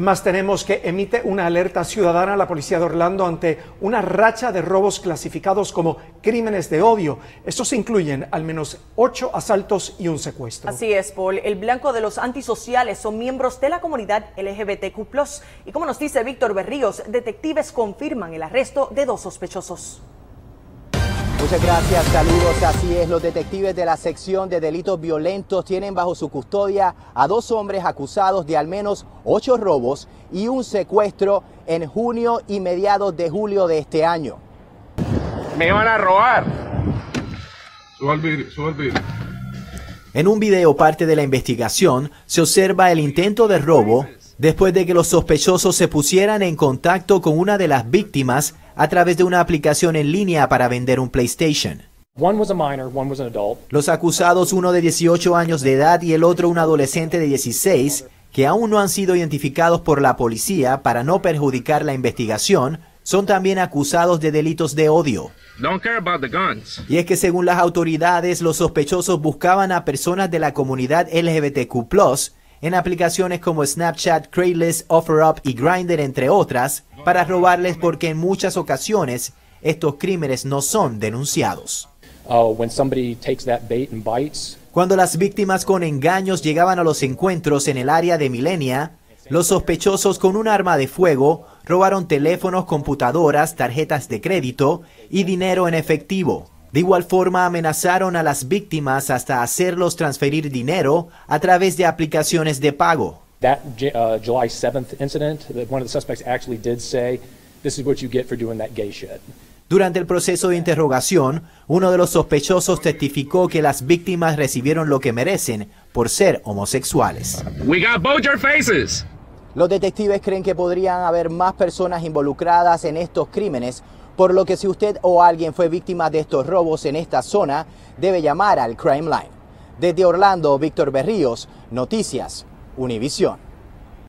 Más tenemos que emite una alerta ciudadana a la policía de Orlando ante una racha de robos clasificados como crímenes de odio. Estos incluyen al menos 8 asaltos y un secuestro. Así es, Paul. El blanco de los antisociales son miembros de la comunidad LGBTQ+. Y como nos dice Víctor Berríos, detectives confirman el arresto de 2 sospechosos. Muchas gracias, saludos. Así es, los detectives de la sección de delitos violentos tienen bajo su custodia a 2 hombres acusados de al menos 8 robos y un secuestro en junio y mediados de julio de este año. Me iban a robar. Suba el vidrio, suba el vidrio. En un video parte de la investigación se observa el intento de robo después de que los sospechosos se pusieran en contacto con una de las víctimas a través de una aplicación en línea para vender un PlayStation. Los acusados, uno de 18 años de edad y el otro un adolescente de 16, que aún no han sido identificados por la policía para no perjudicar la investigación, son también acusados de delitos de odio. Y es que según las autoridades, los sospechosos buscaban a personas de la comunidad LGBTQ+, en aplicaciones como Snapchat, Craigslist, OfferUp y Grindr, entre otras, para robarles porque en muchas ocasiones estos crímenes no son denunciados. Cuando las víctimas con engaños llegaban a los encuentros en el área de Milenia, los sospechosos con un arma de fuego robaron teléfonos, computadoras, tarjetas de crédito y dinero en efectivo. De igual forma, amenazaron a las víctimas hasta hacerlos transferir dinero a través de aplicaciones de pago. Durante el proceso de interrogación, uno de los sospechosos testificó que las víctimas recibieron lo que merecen por ser homosexuales. Los detectives creen que podrían haber más personas involucradas en estos crímenes, por lo que si usted o alguien fue víctima de estos robos en esta zona, debe llamar al Crime Line. Desde Orlando, Víctor Berríos, Noticias Univisión.